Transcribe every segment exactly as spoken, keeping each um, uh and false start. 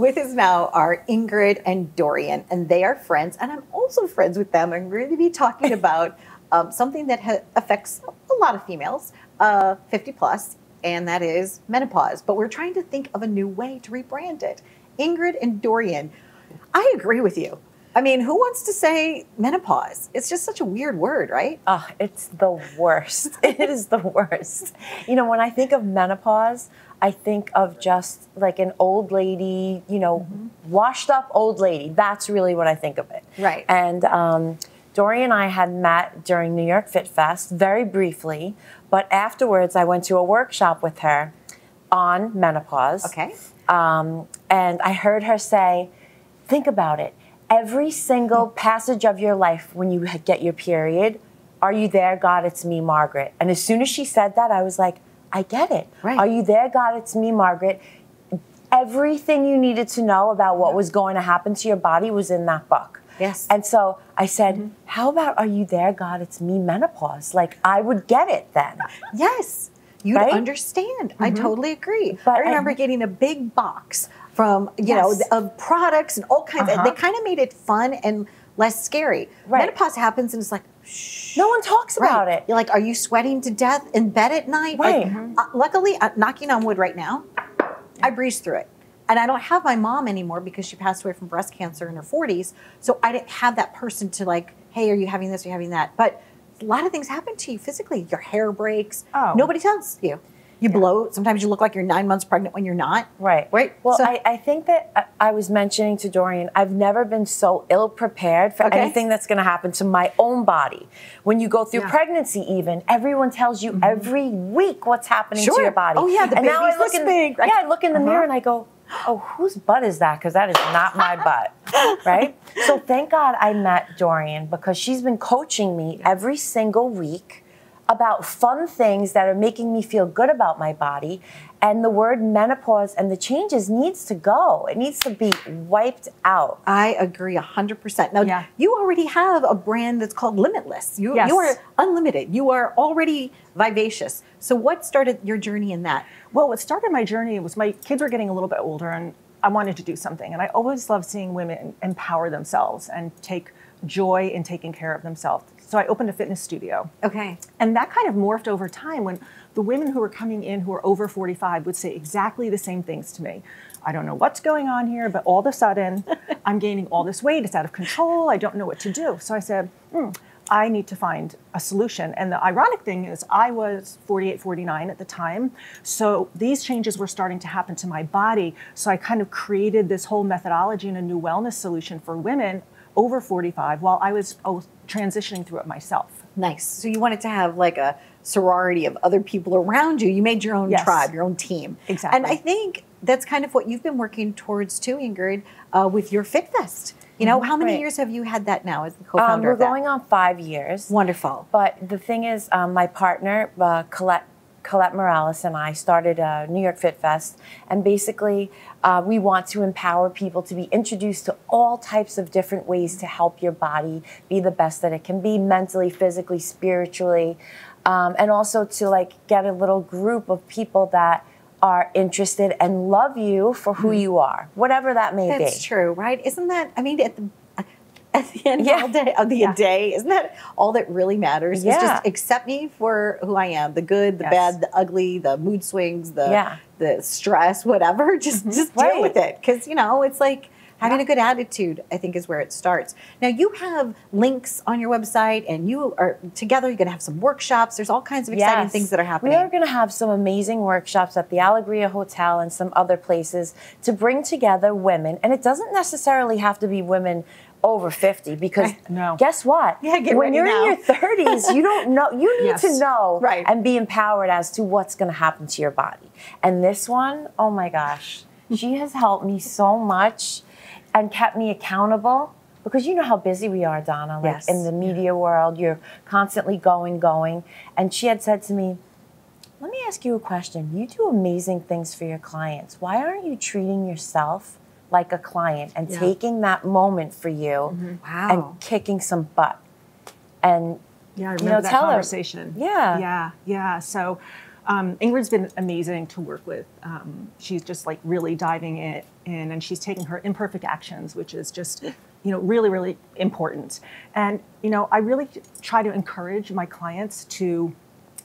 With us now are Ingrid and Dorian, and they are friends, and I'm also friends with them. I'm going to be talking about um, something that ha affects a lot of females, uh, fifty plus, and that is menopause. But we're trying to think of a new way to rebrand it. Ingrid and Dorian, I agree with you. I mean, who wants to say menopause? It's just such a weird word, right? Oh, it's the worst. It is the worst. You know, when I think of menopause, I think of just like an old lady, you know, mm-hmm. washed up old lady. That's really what I think of it. Right. And um, Dorian and I had met during New York Fit Fest very briefly, but afterwards I went to a workshop with her on menopause. Okay. Um, and I heard her say, think about it. Every single passage of your life when you get your period, are you there, God, it's me, Margaret? And as soon as she said that, I was like, I get it. Right. Are you there, God, it's me, Margaret? Everything you needed to know about what was going to happen to your body was in that book. Yes. And so I said, mm-hmm. how about are you there, God, it's me, menopause? Like, I would get it then. Yes. You'd right? understand. Mm-hmm. I totally agree. But I remember I, getting a big box from, you yes. know, of products and all kinds. Uh-huh. They kind of made it fun and less scary. Right. Menopause happens and it's like, shh. No one talks about right. it. You're like, are you sweating to death in bed at night? Right. Like, mm-hmm. uh, luckily, uh, knocking on wood right now, yeah. I breezed through it. And I don't have my mom anymore because she passed away from breast cancer in her forties. So I didn't have that person to like, hey, are you having this? Are you having that? But a lot of things happen to you physically. Your hair breaks. Oh. Nobody tells you. You yeah. bloat. Sometimes you look like you're nine months pregnant when you're not. Right. Right. Well, so, I, I think that I, I was mentioning to Dorian, I've never been so ill prepared for okay. anything that's going to happen to my own body. When you go through yeah. pregnancy, even everyone tells you mm-hmm. every week what's happening sure. to your body. Oh yeah, the and now I look in, big. Right? Yeah, I look in the uh-huh. mirror and I go, oh, whose butt is that? Because that is not my butt, right? So thank God I met Dorian because she's been coaching me every single week about fun things that are making me feel good about my body. And the word menopause and the changes needs to go. It needs to be wiped out. I agree one hundred percent. Now, yeah. you already have a brand that's called Limitless. You, yes. you are unlimited. You are already vivacious. So what started your journey in that? Well, what started my journey was my kids were getting a little bit older and I wanted to do something. And I always loved seeing women empower themselves and take joy in taking care of themselves. So I opened a fitness studio. Okay. And that kind of morphed over time when the women who were coming in who were over forty-five would say exactly the same things to me. I don't know what's going on here, but all of a sudden I'm gaining all this weight. It's out of control. I don't know what to do. So I said, hmm, I need to find a solution. And the ironic thing is I was forty-eight, forty-nine at the time. So these changes were starting to happen to my body. So I kind of created this whole methodology and a new wellness solution for women over forty-five while I was oh, transitioning through it myself. Nice. So you wanted to have like a sorority of other people around you. You made your own yes. tribe, your own team. Exactly. And I think that's kind of what you've been working towards too, Ingrid, uh, with your Fit Fest. You know, how many right. years have you had that now as the co-founder um, We're of that? Going on five years. Wonderful. But the thing is, um, my partner, uh, Colette, Colette Morales and I started a New York Fit Fest, and basically uh, we want to empower people to be introduced to all types of different ways to help your body be the best that it can be mentally, physically, spiritually, um, and also to like get a little group of people that are interested and love you for who you are, whatever that may That's be. That's true, right? Isn't that, I mean, at the At the end yeah. of, the day, of the yeah. day, isn't that all that really matters? Yeah. Is just accept me for who I am, the good, the yes. bad, the ugly, the mood swings, the yeah. the stress, whatever. Just, mm-hmm. just right. deal with it. Because, you know, it's like having yeah. a good attitude, I think, is where it starts. Now, you have links on your website, and you are together. You're going to have some workshops. There's all kinds of exciting yes. things that are happening. We are going to have some amazing workshops at the Allegria Hotel and some other places to bring together women. And it doesn't necessarily have to be women over fifty, because no. guess what? Yeah, get when you're now. in your thirties, you don't know. You need yes. to know right. and be empowered as to what's going to happen to your body. And this one, oh my gosh, she has helped me so much and kept me accountable, because you know how busy we are, Donna. Like yes. in the media world, you're constantly going, going. And she had said to me, "Let me ask you a question. You do amazing things for your clients. Why aren't you treating yourself like a client and yeah. taking that moment for you mm-hmm. wow. and kicking some butt?" And yeah, I remember you know, that conversation. Her, yeah. Yeah. Yeah. So Um, Ingrid's been amazing to work with. Um, she's just like really diving it in, and she's taking her imperfect actions, which is just, you know, really, really important. And, you know, I really try to encourage my clients to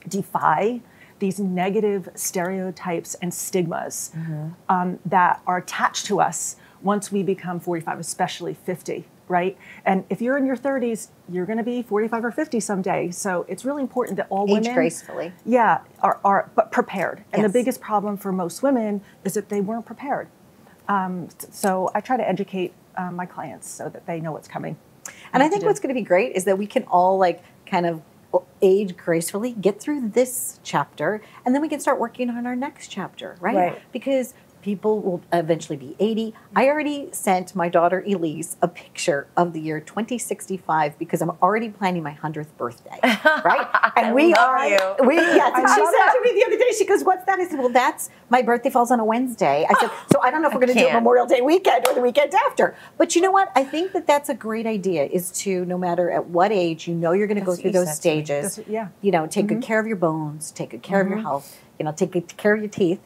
defy these negative stereotypes and stigmas mm-hmm. um, that are attached to us once we become forty-five, especially fifty. Right? And if you're in your thirties, you're going to be forty-five or fifty someday. So it's really important that all Age women- Age gracefully. Yeah, are, are but prepared. And yes. the biggest problem for most women is that they weren't prepared. Um, so I try to educate uh, my clients so that they know what's coming. And I think what's going to be great is that we can all like kind of age gracefully, get through this chapter, and then we can start working on our next chapter, right? right. Because people will eventually be eighty. I already sent my daughter Elise a picture of the year twenty sixty-five because I'm already planning my hundredth birthday, right? And we are, you. we, yes. And she said to me the other day, she goes, what's that? I said, well, that's, my birthday falls on a Wednesday. I said, so I don't know if we're gonna do it Memorial Day weekend or the weekend after. But you know what? I think that that's a great idea, is to, no matter at what age, you know you're gonna that's go through those stages. Yeah. You know, take mm-hmm. good care of your bones, take good care mm-hmm. of your health, you know, take good care of your teeth.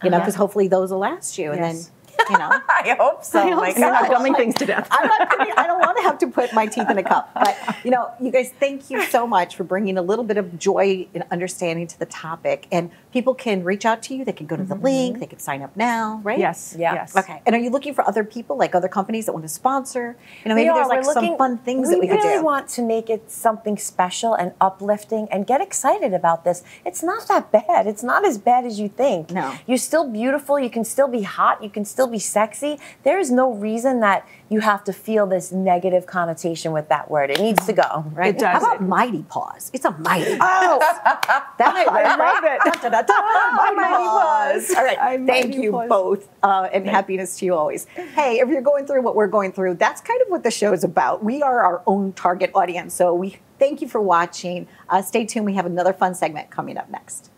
You know, because uh-huh. hopefully those will last you, and yes. then, you know. I hope so. I hope like, so. You're not dumbing things to death. I'm not pretty, I don't want to have to put my teeth in a cup. But, you know, you guys, thank you so much for bringing a little bit of joy and understanding to the topic. And people can reach out to you. They can go to the mm-hmm. link. They can sign up now, right? Yes. Yeah. Yes. Okay. And are you looking for other people, like other companies that want to sponsor? You know, maybe there's like looking, some fun things we that we really could do. We really want to make it something special and uplifting, and get excited about this. It's not that bad. It's not as bad as you think. No. You're still beautiful. You can still be hot. You can still be sexy. There is no reason that you have to feel this negative connotation with that word. It needs to go, right? It does. How about it. Mighty Paws? It's a mighty paws. Oh, that I, I love it. Da, da, da, da. Oh, mighty paws. All right, I'm thank you paws. both, uh, and Thanks. happiness to you always. Hey, if you're going through what we're going through, that's kind of what the show's about. We are our own target audience, so we thank you for watching. Uh, stay tuned. We have another fun segment coming up next.